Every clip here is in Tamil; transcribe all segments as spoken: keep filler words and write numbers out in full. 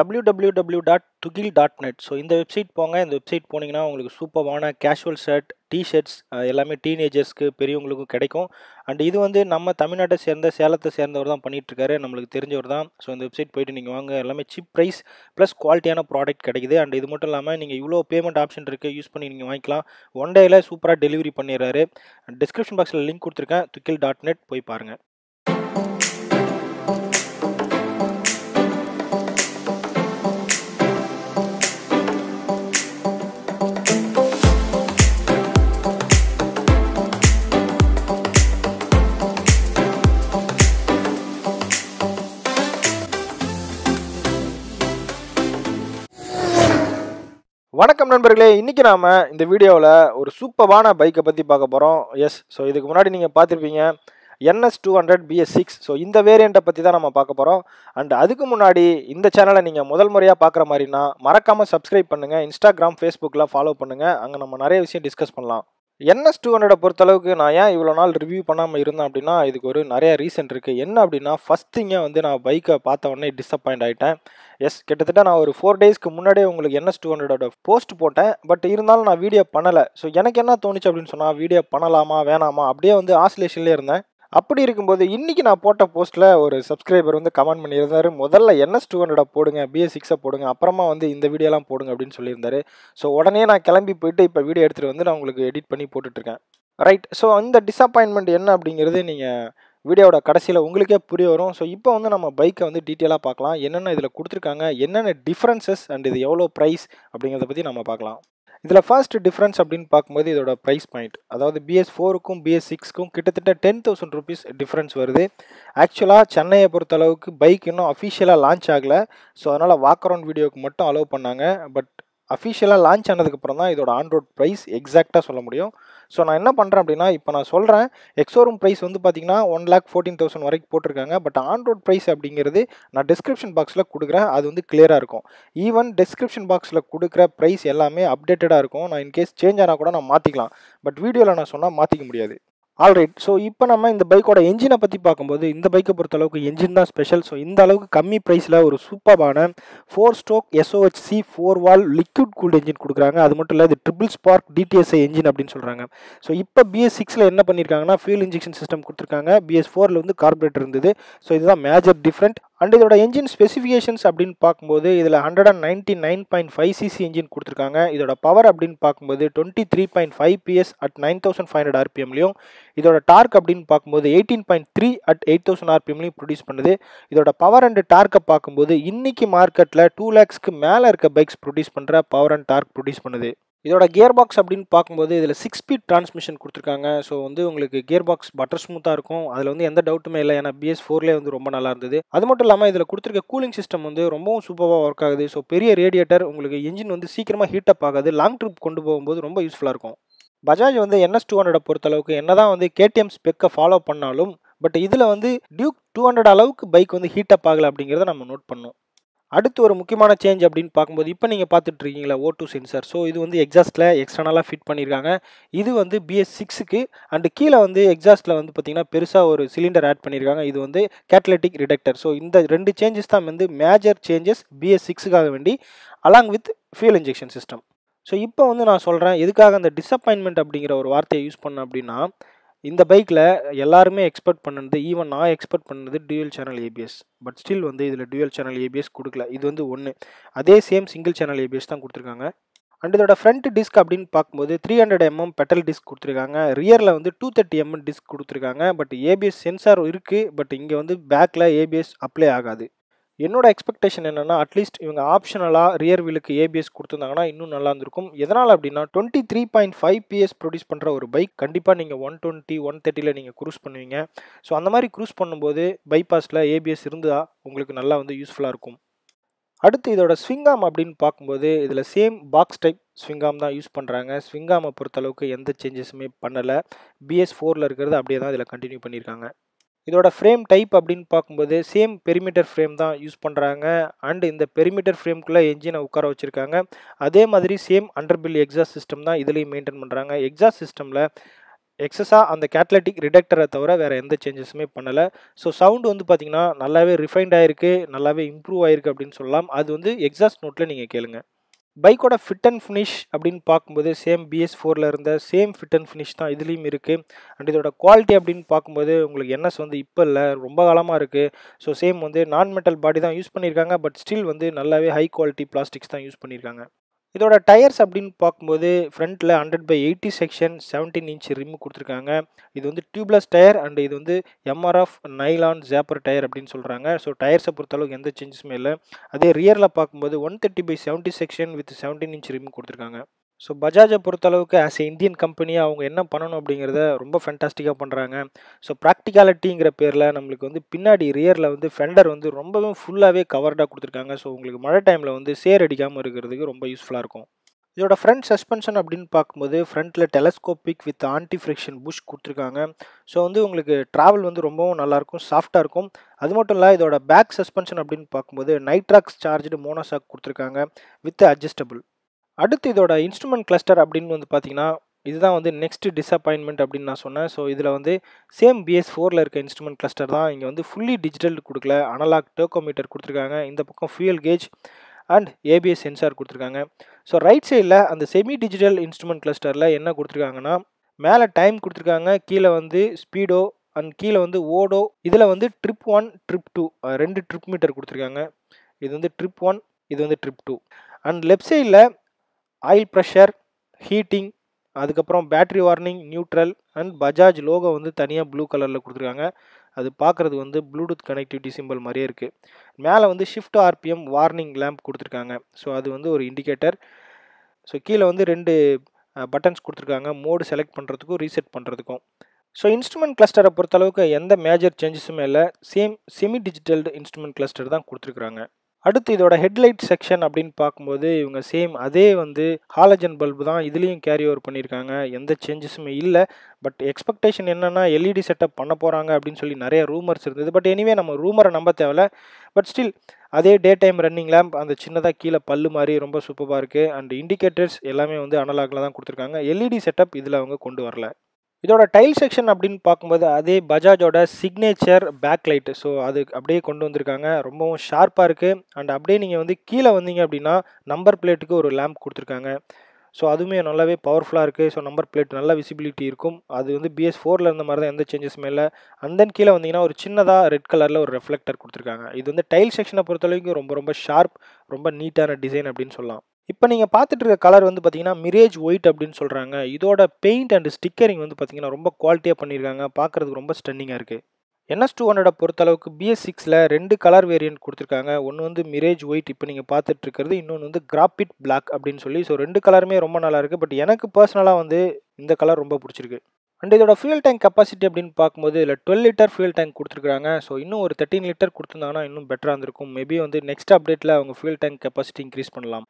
w w w dot tugil dot net. So இந்த website போங்க. இந்த website போனீங்கன்னா உங்களுக்கு சூப்பரான casual shirt, t-shirts எல்லாமே டீனேஜர்ஸ்க்கு பெரியவங்களுக்கும் கிடைக்கும். அண்ட் இது வந்து நம்ம தமிழ்நாட்டை சேர்ந்த சேலத்தை சேர்ந்தவர் தான் பண்ணிட்டு இருக்காரு, நம்மளுக்கு தெரிஞ்சவர் தான். ஸோ இந்த வெப்சைட் போயிட்டு நீங்கள் வாங்க, எல்லாமே சீப் ப்ரைஸ் ப்ளஸ் குவாலிட்டியான ப்ராடக்ட் கிடைக்குது. அண்ட் இது மட்டும் இல்லாமல் நீங்கள் இவ்வளோ பேமெண்ட் ஆப்ஷன் இருக்குது, யூஸ் பண்ணி நீங்கள் வாங்கிக்கலாம். ஒன் டேயில் சூப்பராக டெலிவரி பண்ணிடுறாரு. டிஸ்கிரிப்ஷன் பாக்ஸில் லிங்க் கொடுத்துருக்கேன், துகில் டாட் நெட் போய் பாருங்கள். வணக்கம் நண்பர்களே, இன்றைக்கி நாம் இந்த வீடியோவில் ஒரு சூப்பரான பைக்கை பற்றி பார்க்க போகிறோம். எஸ், ஸோ இதுக்கு முன்னாடி நீங்கள் பார்த்துருப்பீங்க N S two hundred B S six. So இந்த வேரியண்ட்டை பற்றி தான் நம்ம பார்க்க போகிறோம். அண்ட் அதுக்கு முன்னாடி இந்த சேனலை நீங்கள் முதல் முறையாக பார்க்குற மாதிரினா மறக்காமல் சப்ஸ்கிரைப் பண்ணுங்கள், இன்ஸ்டாகிராம் ஃபேஸ்புக்கெலாம் ஃபாலோ பண்ணுங்கள், அங்கே நம்ம நிறைய விஷயம் டிஸ்கஸ் பண்ணலாம். என் எஸ் டூ ஹண்ட்ரடை பொறுத்தளவுக்கு நான் ஏன் இவ்வளோ நாள் ரிவ்யூ பண்ணாமல் இருந்தேன் அப்படின்னா இதுக்கு ஒரு நிறைய ரீசன் இருக்குது. என்ன அப்படின்னா, ஃபஸ்ட் திங்கை வந்து நான் பைக்கை பார்த்த உடனே டிஸப்பாயிண்ட் ஆகிட்டேன். எஸ், கிட்டத்தட்ட நான் ஒரு ஃபோர் டேஸ்க்கு முன்னாடியே உங்களுக்கு என் எஸ் டூ ஹண்ட்ரடோட போஸ்ட் போட்டேன். பட் இருந்தாலும் நான் வீடியோ பண்ணலை. ஸோ எனக்கு என்ன தோணுச்சு அப்படின்னு சொன்னால், வீடியோ பண்ணலாமா வேணாமா அப்படியே வந்து ஆசிலேஷன்லேயே இருந்தேன். அப்படி இருக்கும்போது இன்றைக்கி நான் போட்ட போஸ்ட்டில் ஒரு சப்ஸ்கிரைபர் வந்து கமெண்ட் பண்ணியிருந்தார், முதல்ல என் எஸ் டூ ஹண்ட்ரடை போடுங்க, பி எஸ் சிக்ஸை போடுங்க, அப்புறமா வந்து இந்த வீடியோலாம் போடுங்க அப்படின்னு சொல்லியிருந்தாரு. ஸோ உடனே நான் கிளம்பி போயிட்டு இப்போ வீடியோ எடுத்துகிட்டு வந்து நான் உங்களுக்கு எடிட் பண்ணி போட்டுட்ருக்கேன். ரைட், ஸோ இந்த டிஸப்பாயின்மெண்ட் என்ன அப்படிங்கிறது நீங்கள் வீடியோட கடைசியில் உங்களுக்கே புரிய வரும். ஸோ இப்போ வந்து நம்ம பைக்கை வந்து டீட்டெயிலாக பார்க்கலாம், என்னென்ன இதில் கொடுத்துருக்காங்க, என்னென்ன டிஃப்ரென்சஸ் அண்ட் இது எவ்வளோ ப்ரைஸ் அப்படிங்கிறத பற்றி நம்ம பார்க்கலாம். இதில் ஃபர்ஸ்ட் டிஃப்ரென்ஸ் அப்படின்னு பார்க்கும்போது இதோட ப்ரைஸ் பாயிண்ட், அதாவது பி எஸ் ஃபோருக்கும் பி எஸ் சிக்ஸ்க்கும் கிட்டத்தட்ட டென் தௌசண்ட் ருபீஸ் டிஃப்ரென்ஸ் வருது. ஆக்சுவலாக சென்னையை பொறுத்தளவுக்கு பைக் இன்னும் அஃபிஷியலாக லான்ச் ஆகலை. ஸோ அதனால் வாக் அரவுண்ட் வீடியோக்கு மட்டும் அலோவ் பண்ணாங்க. பட் அஃபிஷியலாக லான்ச் ஆனதுக்கப்புறம் தான் இதோட ஆன்ரோட் ப்ரைஸ் எக்ஸாக்டாக சொல்ல முடியும். ஸோ நான் என்ன பண்ணுறேன் அப்படின்னா, இப்போ நான் சொல்கிறேன் எக்ஸோரூம் ப்ரைஸ் வந்து பார்த்தீங்கன்னா ஒன் லேக் ஃபோர்டீன் தௌசண்ட் வரைக்கும் போட்டிருக்காங்க. பட் ஆன்ரோட் ப்ரைஸ் அப்படிங்கிறது நான் டிஸ்கிரிப்ஷன் பாக்ஸில் கொடுக்குறேன், அது வந்து கிளியராக இருக்கும். ஈவன் டிஸ்கிரிப்ஷன் பாக்ஸில் கொடுக்குற ப்ரைஸ் எல்லாமே அப்டேட்டடாக இருக்கும். நான் இன்கேஸ் சேஞ்ச் ஆனால் கூட நான் மாற்றிக்கலாம், பட் வீடியோவில் நான் சொன்னால் மாற்றிக்க முடியாது. ஆல்ரைட், ஸோ இப்போ நம்ம இந்த பைக்கோட என்ஜினை பற்றி பார்க்கும்போது இந்த பைக்கை பொறுத்தளவுக்கு என்ஜின் தான் ஸ்பெஷல். ஸோ இந்த அளவுக்கு கம்மி ப்ரைஸில் ஒரு சூப்பரான four stroke S O H C four valve liquid cooled engine கொடுக்குறாங்க. அது மட்டும் இல்லை, இது triple spark D T S I engine அப்படின்னு சொல்கிறாங்க. ஸோ இப்போ பி எஸ் சிக்ஸில் என்ன பண்ணியிருக்காங்கன்னா ஃபியூல் இன்ஜெக்ஷன் சிஸ்டம் கொடுத்துருக்காங்க. பி எஸ் ஃபோரில் வந்து கார்பரேட்டர் இருந்தது. ஸோ இதுதான் மேஜர் டிஃப்ரெண்ட். அண்ட் இதோட என்ஜின் ஸ்பெசிஃபிகேஷன்ஸ் அப்படின்னு பார்க்கும்போது இதில் hundred and ninety nine point five CC engine கொடுத்துருக்காங்க. இதோட பவர் அப்படின்னு பார்க்கும்போது twenty three point five PS at nine thousand five hundred ஆர்பிஎம்லையும், இதோட டார்க் அப்படின்னு பார்க்கும்போது eighteen point three at eight thousand ஆர்பிஎம்லையும் ப்ரொடியூஸ் பண்ணுது. இதோட பவர் அண்ட் டார்க்கை பார்க்கும்போது இன்றைக்கி மார்க்கெட்டில் டூ லேக்ஸ்க்கு மேலே இருக்க பைக்ஸ் ப்ரொடியூஸ் பண்ணுற பவர் அண்ட் டார்க் ப்ரொடியூஸ் பண்ணுது. இதோட கியர் பாக்ஸ் அப்படின்னு பார்க்கும்போது இதில் சிக்ஸ் ஸ்பீட் டிரான்ஸ்மிஷன் கொடுத்துருக்காங்க. ஸோ வந்து உங்களுக்கு கியர் பாக்ஸ் பட்டர் ஸ்மூத்தாக இருக்கும், அதில் வந்து எந்த டவுட்டுமே இல்லை. ஏன்னா பிஎஸ் ஃபோர்லேயே வந்து ரொம்ப நல்லா இருந்தது. அது மட்டும் இல்லாமல் இதில் கொடுத்துருக்க கூலிங் சிஸ்டம் வந்து ரொம்பவும் சூப்பராக ஒர்க் ஆகுது. ஸோ பெரிய ரேடியேட்டர் உங்களுக்கு இன்ஜின் வந்து சீக்கிரமாக ஹீட் அப் ஆகாது, லாங் ட்ரிப் கொண்டு போகும்போது ரொம்ப யூஸ்ஃபுல்லாக இருக்கும். பஜாஜ் வந்து என் எஸ் டூ ஹண்ட்ரடை பொறுத்தளவுக்கு என்ன தான் வந்து கே டி எம் ஸ்பெக்கை ஃபாலோ பண்ணாலும் பட் இதில் வந்து டியூக் டூ ஹண்ட்ரட் அளவுக்கு பைக் வந்து ஹீட் அப் ஆகலை அப்படிங்கிறத நம்ம நோட் பண்ணோம். அடுத்து ஒரு முக்கியமான சேஞ்ச் அப்படின்னு பார்க்கும்போது இப்போ நீங்கள் பார்த்துட்டு இருக்கீங்களா ஓ டூ சென்சார். ஸோ இது வந்து எக்ஸாஸ்ட்டில் எக்ஸ்டர்னலாக ஃபிட் பண்ணியிருக்காங்க. இது வந்து பி எஸ் சிக்ஸுக்கு அண்டு கீழே வந்து எக்ஸாஸ்ட்டில் வந்து பார்த்திங்கன்னா பெருசாக ஒரு சிலிண்டர் ஆட் பண்ணியிருக்காங்க. இது வந்து கேட்டலிட்டிக் ரிடக்டர். ஸோ இந்த ரெண்டு சேஞ்சஸ் தான் வந்து மேஜர் சேஞ்சஸ் பி எஸ் சிக்ஸுக்காக வேண்டி along with fuel injection system. So இப்போ வந்து நான் சொல்கிறேன் எதுக்காக அந்த டிஸப்பாயின்மெண்ட் அப்படிங்கிற ஒரு வார்த்தையை யூஸ் பண்ணேன் அப்படின்னா, இந்த பைக்கில் எல்லாருமே எக்ஸ்பெக்ட் பண்ணது, ஈவன் நான் எக்ஸ்பெக்ட் பண்ணது dual channel ABS. But still வந்து இதில் டியூயல் சேனல் ஏபிஎஸ் கொடுக்கல. இது வந்து ஒன்று, அதே சேம் சிங்கிள் சேனல் ஏபிஎஸ் தான் கொடுத்துருக்காங்க. அண்ட் இதோட ஃப்ரண்ட் டிஸ்க் அப்படின்னு பார்க்கும்போது three hundred mm petal disc கொடுத்துருக்காங்க. ரியரில் வந்து டூ தேர்ட்டி எம்எம் டிஸ்க் கொடுத்துருக்காங்க. பட் ஏபிஎஸ் சென்சார் இருக்குது, பட் இங்கே வந்து பேக்கில் ஏபிஎஸ் அப்ளை ஆகாது. என்னோட எக்ஸ்பெக்டேஷன் என்னென்னா, அட்லீஸ்ட் இவங்க ஆப்ஷனலாக ரியர் வீலுக்கு ஏபிஎஸ் கொடுத்துருந்தாங்கன்னா இன்னும் நல்லா இருந்திருக்கும். எதனால் அப்படின்னா, twenty three point five PS produce பண்ணுற ஒரு பைக் கண்டிப்பாக நீங்கள் ஒன் டுவெண்ட்டி ஒன் தேர்ட்டியில் நீங்கள் க்ரூஸ் பண்ணுவீங்க. ஸோ அந்த மாதிரி க்ரூஸ் பண்ணும்போது பைபாஸில் ஏபிஎஸ் இருந்தால் உங்களுக்கு நல்லா வந்து யூஸ்ஃபுல்லாக இருக்கும். அடுத்து இதோட ஸ்விங்காம் அப்படின்னு பார்க்கும்போது இதில் சேம் பாக்ஸ் டைப் ஸ்விங்காம் தான் யூஸ் பண்ணுறாங்க. ஸ்விங்காமை பொறுத்தளவுக்கு எந்த சேஞ்சஸுமே பண்ணலை, பிஎஸ் ஃபோரில் இருக்கிறது அப்படியே தான் இதில் கண்டினியூ பண்ணியிருக்காங்க. இதோட ஃப்ரேம் டைப் அப்படின்னு பார்க்கும்போது சேம் பெரிமீட்டர் ஃப்ரேம் தான் யூஸ் பண்ணுறாங்க. அண்டு இந்த பெரிமீட்டர் ஃப்ரேம்குள்ளே என்ஜினை உட்கார வச்சுருக்காங்க. அதே மாதிரி சேம் அண்டர்பில் எக்ஸாஸ்ட் சிஸ்டம் தான் இதுலேயும் மெயின்டைன் பண்ணுறாங்க. எக்ஸாஸ்ட் சிஸ்டமில் excessa and the catalytic reductor thavara vera endha changes me pannala. So sound vandu pathina nallave refined a irukku nallave improve a irukku appdin sollalam. Adu vandu exhaust note la neenga kelunga. Bike oda fit and finish appdin paakumbodhu same B S four la irundha same fit and finish thaan idhiliyum irukku and idoda quality appdin paakumbodhu ungalku N S vandu ipo illa romba kalama irukku. So same vandu non metal body thaan use pannirukanga but still vandu nallave high quality plastics thaan use pannirukanga. இதோட டயர்ஸ் அப்படின்னு பார்க்கும்போது ஃப்ரண்ட்டில் hundred by eighty section seventeen inch rim கொடுத்துருக்காங்க. இது வந்து டியூப்லெஸ் டயர் அண்ட் இது வந்து எம்ஆர்எஃப் நைலான் ஜாப்பர் டயர் அப்படின்னு சொல்கிறாங்க. ஸோ டயர்ஸை பொறுத்தளவுக்கு எந்த சேஞ்சஸுமே இல்லை. அதே ரியரில் பார்க்கும்போது one thirty by seventy section with seventeen inch rim கொடுத்துருக்காங்க. ஸோ பஜாஜை பொறுத்தளவுக்கு ஆஸ் எ இந்தியன் கம்பெனியாக அவங்க என்ன பண்ணணும் அப்படிங்கிறத ரொம்ப ஃபேண்டாஸ்டிக்காக பண்ணுறாங்க. ஸோ ப்ராக்டிகாலிட்டிங்கிற பேரில் நம்மளுக்கு வந்து பின்னாடி ரியரில் வந்து ஃபெண்டர் வந்து ரொம்பவே ஃபுல்லாகவே கவர்டாக கொடுத்துருக்காங்க. ஸோ உங்களுக்கு மழை டைமில் வந்து சேர் அடிக்காமல் இருக்கிறதுக்கு ரொம்ப யூஸ்ஃபுல்லாக இருக்கும். இதோட ஃப்ரண்ட் சஸ்பென்ஷன் அப்படின்னு பார்க்கும்போது ஃப்ரண்ட்டில் telescopic with anti friction bush கொடுத்துருக்காங்க. ஸோ வந்து உங்களுக்கு ட்ராவல் வந்து ரொம்பவும் நல்லாயிருக்கும், சாஃப்டாக இருக்கும். அது மட்டும் இல்லை, இதோட பேக் சஸ்பென்ஷன் அப்படின்னு பார்க்கும்போது நைட்ராக்ஸ் சார்ஜ்டு மோனோசாக் கொடுத்துருக்காங்க வித் அட்ஜஸ்டபிள். அடுத்து இதோட இன்ஸ்ட்ருமெண்ட் கிளஸ்டர் அப்படின்னு வந்து பார்த்தீங்கன்னா இதுதான் வந்து நெக்ஸ்ட் டிஸப்பாயின்மெண்ட் அப்படின்னு நான் சொன்னேன். ஸோ இதில் வந்து சேம் பிஎஸ் ஃபோரில் இருக்க இன்ஸ்ட்ருமெண்ட் கிளஸ்டர் தான் இங்கே வந்து ஃபுல்லி டிஜிட்டல் கொடுக்கல, அனலாக் டோக்கோமீட்டர் கொடுத்துருக்காங்க. இந்த பக்கம் fuel gauge and ABS sensor கொடுத்துருக்காங்க. ஸோ ரைட் சைடில் அந்த செமி டிஜிட்டல் இன்ஸ்ட்ருமெண்ட் கிளஸ்டரில் என்ன கொடுத்துருக்காங்கன்னா மேலே டைம் கொடுத்துருக்காங்க, கீழே வந்து ஸ்பீடோ அண்ட் கீழே வந்து ஓடோ. இதில் வந்து ட்ரிப் ஒன் ட்ரிப் டூ ரெண்டு ட்ரிப் மீட்டர் கொடுத்துருக்காங்க. இது வந்து ட்ரிப் ஒன், இது வந்து ட்ரிப் டூ. அண்ட் லெஃப்ட் சைடில் ஆயில் ப்ரெஷர், ஹீட்டிங், அதுக்கப்புறம் battery warning, neutral and Bajaj logo வந்து தனியாக ப்ளூ கலரில் கொடுத்துருக்காங்க. அது பார்க்குறது வந்து ப்ளூடூத் கனெக்டிவிட்டி சிம்பிள் மாதிரியே இருக்குது. மேலே வந்து ஷிஃப்ட் ஆர்பிஎம் வார்னிங் லேம்ப் கொடுத்துருக்காங்க. ஸோ அது வந்து ஒரு இண்டிகேட்டர். ஸோ கீழே வந்து ரெண்டு பட்டன்ஸ் கொடுத்துருக்காங்க, மோடு செலக்ட் பண்ணுறதுக்கும் ரீசெட் பண்ணுறதுக்கும். ஸோ இன்ஸ்ட்ருமெண்ட் கிளஸ்டரை பொறுத்தளவுக்கு எந்த மேஜர் சேஞ்சஸுமே இல்லை, same semi digital instrument cluster தான் கொடுத்துருக்குறாங்க. அடுத்து இதோட ஹெட்லைட் செக்ஷன் அப்படின்னு பார்க்கும்போது இவங்க சேம் அதே வந்து ஹாலஜன் பல்பு தான் இதுலேயும் கேரி ஓவர் பண்ணியிருக்காங்க, எந்த சேஞ்சஸுமே இல்லை. பட் எக்ஸ்பெக்டேஷன் என்னென்னா எல்இடி செட்டப் பண்ண போகிறாங்க அப்படின்னு சொல்லி நிறைய ரூமர்ஸ் இருந்தது. பட் எனிவே நம்ம ரூமரை நம்ப தேவையில்ல. பட் ஸ்டில் அதே டே டைம் ரன்னிங் லேம்ப் அந்த சின்னதாக கீழே பல்லு மாதிரி ரொம்ப சூப்பராக இருக்குது. அண்ட் இண்டிகேட்டர்ஸ் எல்லாமே வந்து அனலாகில் தான் கொடுத்துருக்காங்க, எல்இடி செட்டப் இதில் அவங்க கொண்டு வரல. இதோட டைல் செக்ஷன் அப்படின்னு பார்க்கும்போது அதே பஜாஜோட சிக்னேச்சர் பேக் லைட்டு. ஸோ அது அப்படியே கொண்டு வந்திருக்காங்க, ரொம்பவும் ஷார்ப்பாக இருக்குது. அண்ட் அப்படியே நீங்கள் வந்து கீழே வந்தீங்க அப்படின்னா நம்பர் பிளேட்டுக்கு ஒரு லேம்ப் கொடுத்துருக்காங்க. ஸோ அதுவுமே நல்லாவே பவர்ஃபுல்லாக இருக்குது. ஸோ நம்பர் பிளேட் நல்ல விசிபிலிட்டி இருக்கும். அது வந்து பிஎஸ் ஃபோரில் இருந்த மாதிரி தான், எந்த சேஞ்சஸுமே இல்லை. அண்ட் தென் கீழே வந்தீங்கன்னா ஒரு சின்னதாக ரெட் கலரில் ஒரு ரெஃப்ளெக்டர் கொடுத்துருக்காங்க. இது வந்து டைல் செக்ஷனை பொறுத்தளவுக்கு ரொம்ப ரொம்ப ஷார்ப், ரொம்ப நீட்டான டிசைன் அப்படின்னு சொல்லலாம். இப்போ நீங்கள் பார்த்துட்டு இருக்க கலர் வந்து பார்த்தீங்கன்னா மிரேஜ் ஒயிட் அப்படின்னு சொல்கிறாங்க. இதோட பெயிண்ட் அண்ட் ஸ்டிக்கரிங் வந்து பார்த்தீங்கன்னா ரொம்ப குவாலிட்டியாக பண்ணியிருக்காங்க, பார்க்குறதுக்கு ரொம்ப ஸ்டன்னிங்காக இருக்குது. என்எஸ் டூ ஹண்ட்ரடை பொறுத்தளவுக்கு பிஎஸ் சிக்ஸில் ரெண்டு கலர் வேரியன்ட் கொடுத்துருக்காங்க. ஒன்று வந்து மிரேஜ் ஒயிட் இப்போ நீங்கள் பார்த்துட்டு இருக்கிறது, இன்னொன்று வந்து கிராபிட் பிளாக் அப்படின்னு சொல்லி. ஸோ ரெண்டு கலருமே ரொம்ப நல்லாயிருக்கு. பட் எனக்கு பர்சனலாக வந்து இந்த கலர் ரொம்ப பிடிச்சிருக்கு. அண்ட் இதோட ஃபியூல் டேங்க் கெப்பாசிட்டி அப்படின்னு பார்க்கும்போது இதில் டுவெல் லிட்டர் ஃபியூல் டேங்க் கொடுத்துருக்காங்க. ஸோ இன்னும் ஒரு தேர்ட்டின் லிட்டர் கொடுத்துருந்தாங்கன்னா இன்னும் பெட்டராக இருந்திருக்கும். மேபி வந்து நெக்ஸ்ட் அப்டேட்டில் அவங்க ஃபியூல் டேங்க் கெப்பாசிட்டி இன்க்ரீஸ் பண்ணலாம்.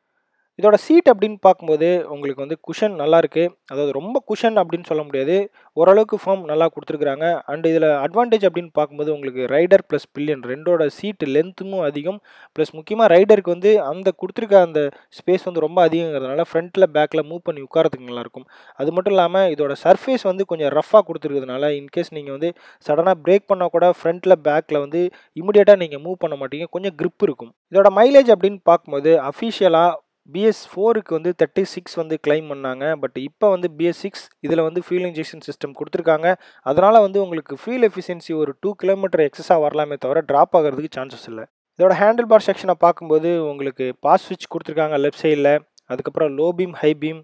இதோட சீட் அப்படின்னு பார்க்கும்போது உங்களுக்கு வந்து குஷன் நல்லாயிருக்கு. அதாவது ரொம்ப குஷன் அப்படின்னு சொல்ல முடியாது, ஓரளவுக்கு ஃபார்ம் நல்லா கொடுத்துருக்குறாங்க. அண்ட் இதில் அட்வான்டேஜ் அப்படின்னு பார்க்கும்போது உங்களுக்கு ரைடர் ப்ளஸ் பில்லியன் ரெண்டோட சீட்டு லென்த்தும் அதிகம். ப்ளஸ் முக்கியமாக ரைடருக்கு வந்து அந்த கொடுத்துருக்க அந்த ஸ்பேஸ் வந்து ரொம்ப அதிகங்கிறதுனால ஃப்ரண்ட்டில் பேக்கில் மூவ் பண்ணி உட்காரத்துக்கு நல்லாயிருக்கும். அது மட்டும் இல்லாமல் இதோட சர்ஃபேஸ் வந்து கொஞ்சம் ரஃபாக கொடுத்துருக்கிறதுனால இன்கேஸ் நீங்கள் வந்து சடனாக பிரேக் பண்ணால் கூட ஃப்ரண்ட்டில் பேக்கில் வந்து இமிடியேட்டாக நீங்கள் மூவ் பண்ண மாட்டீங்க, கொஞ்சம் க்ரிப் இருக்கும். இதோட மைலேஜ் அப்படின்னு பார்க்கும்போது அஃபிஷியலாக பிஎஸ் ஃபோருக்கு வந்து தேர்ட்டி சிக்ஸ் வந்து கிளைம் பண்ணாங்க. பட் இப்போ வந்து பிஎஸ் சிக்ஸ் இதில் வந்து ஃபியூல் இன்ஜெக்ஷன் சிஸ்டம் கொடுத்துருக்காங்க. அதனால் வந்து உங்களுக்கு ஃபியூல் எஃபிஷியன்சி ஒரு டூ கிலோமீட்டர் எக்ஸஸாக வரலாமே தவிர ட்ராப் ஆகிறதுக்கு சான்சஸ் இல்லை. இதோட ஹேண்டில் பார் செக்ஷனை பார்க்கும்போது உங்களுக்கு பாஸ் ஸ்விட்ச் கொடுத்துருக்காங்க லெஃப்ட் சைடில். அதுக்கப்புறம் low beam, high beam,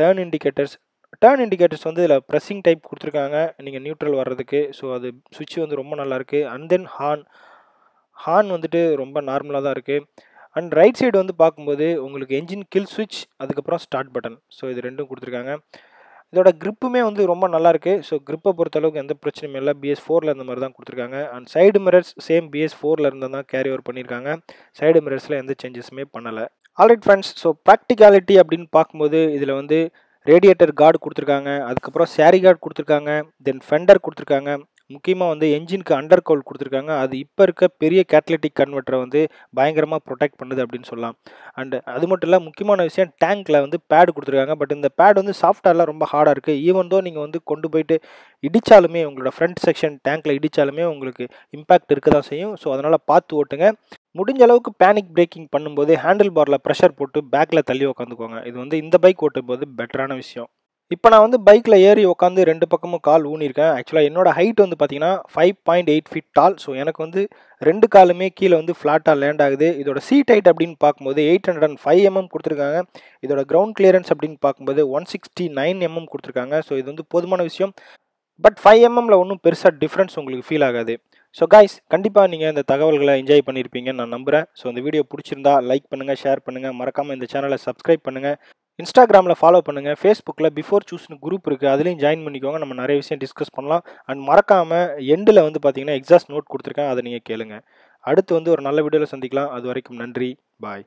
turn indicators. Turn indicators வந்து இதில் ப்ரெஸ்ஸிங் டைப் கொடுத்துருக்காங்க நீங்கள் நியூட்ரல் வர்றதுக்கு. ஸோ அது சுவிட்ச் வந்து ரொம்ப நல்லாயிருக்கு. அண்ட் தென் ஹார்ன் ஹார்ன் வந்துட்டு ரொம்ப நார்மலாக தான் இருக்குது. அண்ட் ரைட் சைடு வந்து பார்க்கும்போது உங்களுக்கு என்ஜின் கில் சுவிட்ச், அதுக்கப்புறம் ஸ்டார்ட் பட்டன். ஸோ இது ரெண்டும் கொடுத்துருக்காங்க. இதோட க்ரிப்புமே வந்து ரொம்ப நல்லாயிருக்கு. ஸோ க்ரிப்பை பொறுத்தளவுக்கு எந்த பிரச்சனையும் இல்லை, பிஎஸ் ஃபோரில் இருந்த மாதிரி தான் கொடுத்துருக்காங்க. And side mirrors same BS ஃபோரில் இருந்தால் தான் கேரி ஓவர் பண்ணியிருக்காங்க, சைடு மிரர்ஸில் எந்த சேஞ்சஸுமே பண்ணலை. ஆல்ரைட் ஃப்ரெண்ட்ஸ், ஸோ ப்ராக்டிகாலிட்டி அப்படின்னு பார்க்கும்போது இதில் வந்து ரேடியேட்டர் கார்டு கொடுத்துருக்காங்க, அதுக்கப்புறம் சாரி கார்டு கொடுத்துருக்காங்க, தென் ஃபெண்டர் கொடுத்துருக்காங்க. முக்கியமாக வந்து என்ஜினுக்கு அண்டர் கவுல் கொடுத்துருக்காங்க. அது இப்போ இருக்க பெரிய கேட்டலிட்டிக் கன்வெர்ட்டரை வந்து பயங்கரமாக ப்ரொடெக்ட் பண்ணுது அப்படின்னு சொல்லலாம். அண்ட் அது மட்டும் இல்லை, முக்கியமான விஷயம் டேங்க்கில் வந்து பேடு கொடுத்துருக்காங்க. பட் இந்த பேடு வந்து சாஃப்டாலாம் ரொம்ப ஹார்டாக இருக்குது. ஈவன் தோ நீங்கள் வந்து கொண்டு போயிட்டு இடித்தாலுமே, உங்களோட ஃப்ரண்ட் செக்ஷன் டேங்க்கில் இடித்தாலுமே உங்களுக்கு இம்பேக்ட் இருக்க தான் செய்யும். ஸோ அதனால் பார்த்து ஓட்டுங்க. முடிஞ்ச அளவுக்கு பேனிக் பிரேக்கிங் பண்ணும்போது ஹேண்டில் பாரில் ப்ரெஷர் போட்டு பேக்கில் தள்ளி உட்காந்துக்கோங்க. இது வந்து இந்த பைக் ஓட்டும் போது பெட்டரான விஷயம். இப்போ நான் வந்து பைக்கில் ஏறி உட்காந்து ரெண்டு பக்கமும் கால் ஊனியிருக்கேன். ஆக்சுவலாக என்னோட ஹைட் வந்து பார்த்தீங்கன்னா five point eight feet tall. So எனக்கு வந்து ரெண்டு காலுமே கீழே வந்து ஃப்ளாட்டாக லேண்ட் ஆகுது. இதோட சீட் ஹைட் அப்படின்னு பார்க்கும்போது eight hundred and five mm கொடுத்துருக்காங்க. இதோட கிரவுண்ட் கிளியரன்ஸ் அப்படின்னு பார்க்கும்போது ஒன் சிக்ஸ்டி நைன் எம்எம் கொடுத்துருக்காங்க. ஸோ இது வந்து போதுமான விஷயம். பட் ஃபைவ் எம்எம்மில் ஒன்றும் பெருசாக டிஃப்ரென்ஸ் உங்களுக்கு ஃபீல் ஆகாது. ஸோ காய்ஸ், கண்டிப்பாக நீங்கள் இந்த தகவல்களை என்ஜாய் பண்ணியிருப்பீங்கன்னு நான் நம்புகிறேன். ஸோ இந்த வீடியோ பிடிச்சிருந்தா லைக் பண்ணுங்கள், ஷேர் பண்ணுங்கள், மறக்காமல் இந்த சேனலை சப்ஸ்கிரைப் பண்ணுங்கள், இன்ஸ்டாகிராமில் ஃபாலோ பண்ணுங்கள், ஃபேஸ்புக்கில் பிஃபோர் சூஸ்னு குரூப் இருக்குது, அதுலேயும் ஜாயின் பண்ணிக்கோங்க. நம்ம நிறைய விஷயம் டிஸ்கஸ் பண்ணலாம். அண்ட் மறக்காமல் எண்டில் வந்து பார்த்தீங்கன்னா எக்ஸாஸ்ட் நோட் கொடுத்துருக்கேன், அதை நீங்கள் கேளுங்க. அடுத்து வந்து ஒரு நல்ல வீடியோவில் சந்திக்கலாம். அது வரைக்கும் நன்றி, பாய்.